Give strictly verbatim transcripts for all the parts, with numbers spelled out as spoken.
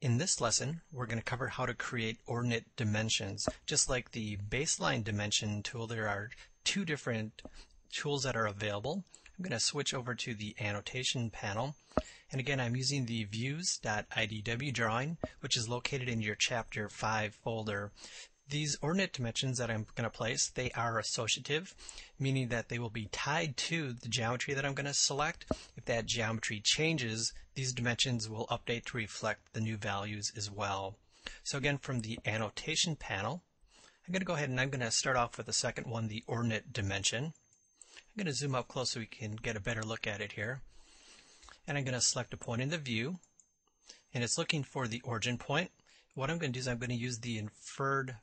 In this lesson, we're going to cover how to create ordinate dimensions. Just like the baseline dimension tool, there are two different tools that are available. I'm going to switch over to the annotation panel. And again, I'm using the views dot I D W drawing, which is located in your chapter five folder. These ordinate dimensions that I'm going to place, they are associative, meaning that they will be tied to the geometry that I'm going to select. If that geometry changes, these dimensions will update to reflect the new values as well. So again, from the annotation panel, I'm going to go ahead and I'm going to start off with the second one, the ordinate dimension. I'm going to zoom up close so we can get a better look at it here. And I'm going to select a point in the view, and it's looking for the origin point. What I'm going to do is I'm going to use the inferred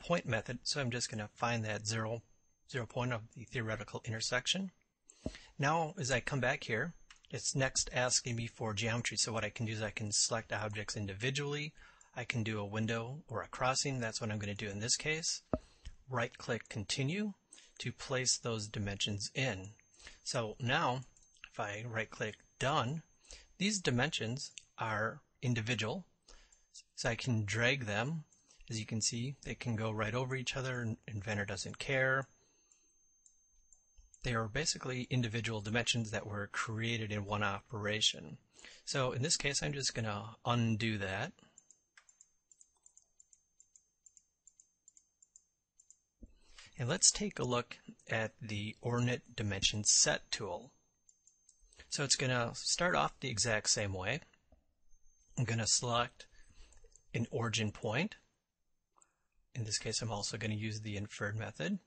point method, so I'm just going to find that zero, zero point of the theoretical intersection. Now as I come back here, it's next asking me for geometry, so what I can do is I can select objects individually, I can do a window or a crossing, that's what I'm going to do in this case. Right click continue to place those dimensions in. So now if I right click done, these dimensions are individual, so I can drag them. As you can see, they can go right over each other, and Inventor doesn't care. They are basically individual dimensions that were created in one operation. So in this case, I'm just going to undo that. And let's take a look at the Ordinate Dimension Set tool. So it's going to start off the exact same way. I'm going to select an origin point. In this case, I'm also going to use the inferred method.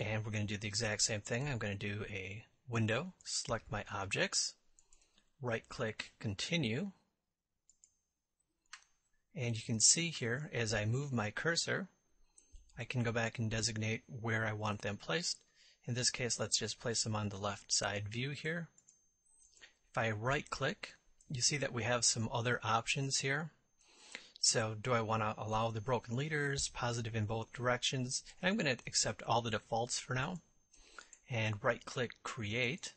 And we're going to do the exact same thing. I'm going to do a window, select my objects, right-click, continue. And you can see here, as I move my cursor, I can go back and designate where I want them placed. In this case, let's just place them on the left side view here. If I right-click, you see that we have some other options here. So do I want to allow the broken leaders, positive in both directions? And I'm going to accept all the defaults for now. And right-click Create.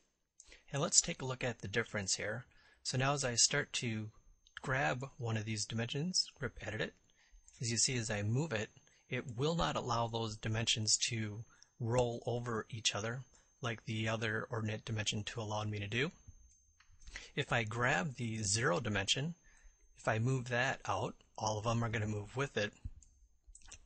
And let's take a look at the difference here. So now as I start to grab one of these dimensions, grip edit it, as you see as I move it, it will not allow those dimensions to roll over each other like the other ordinate dimension tool allowed me to do. If I grab the zero dimension, if I move that out, all of them are going to move with it.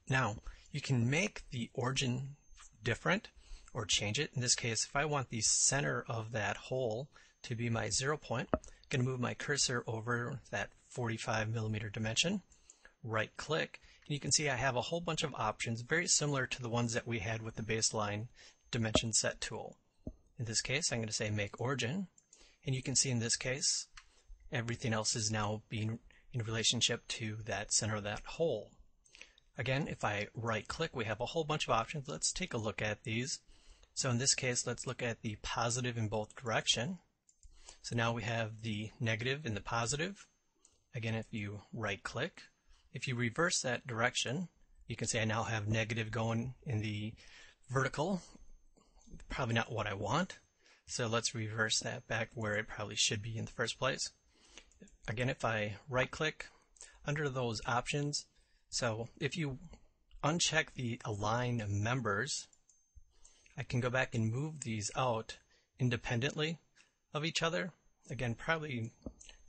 Now, you can make the origin different or change it. In this case, if I want the center of that hole to be my zero point, I'm going to move my cursor over that forty-five millimeter dimension, right click, and you can see I have a whole bunch of options very similar to the ones that we had with the baseline dimension set tool. In this case, I'm going to say make origin, and you can see in this case everything else is now being in relationship to that center of that hole. Again, if I right click, we have a whole bunch of options. Let's take a look at these. So in this case, let's look at the positive in both direction. So now we have the negative and the positive. Again, if you right click, if you reverse that direction, you can see I now have negative going in the vertical. Probably not what I want. So let's reverse that back where it probably should be in the first place. Again, if I right-click under those options, so if you uncheck the align members, I can go back and move these out independently of each other. Again, probably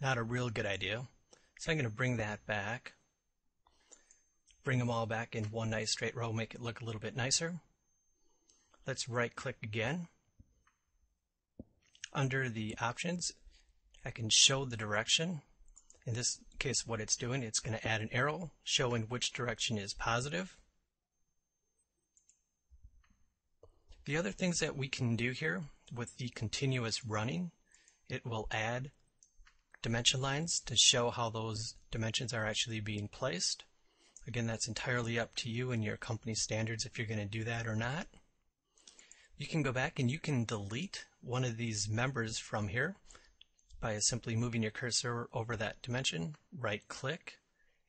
not a real good idea. So I'm going to bring that back, bring them all back in one nice straight row, make it look a little bit nicer. Let's right-click again. Under the options, I can show the direction. In this case, what it's doing, it's going to add an arrow showing which direction is positive. The other things that we can do here with the continuous running, it will add dimension lines to show how those dimensions are actually being placed. Again, that's entirely up to you and your company standards if you're going to do that or not. You can go back and you can delete one of these members from here by simply moving your cursor over that dimension, right-click,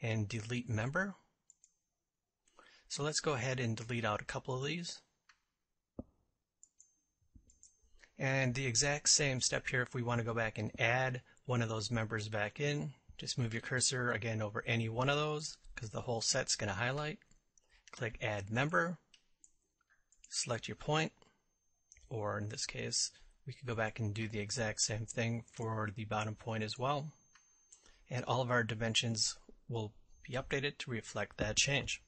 and delete member. So let's go ahead and delete out a couple of these. And the exact same step here if we want to go back and add one of those members back in. Just move your cursor again over any one of those because the whole set's going to highlight. Click Add Member, select your point, or in this case we could go back and do the exact same thing for the bottom point as well. And all of our dimensions will be updated to reflect that change.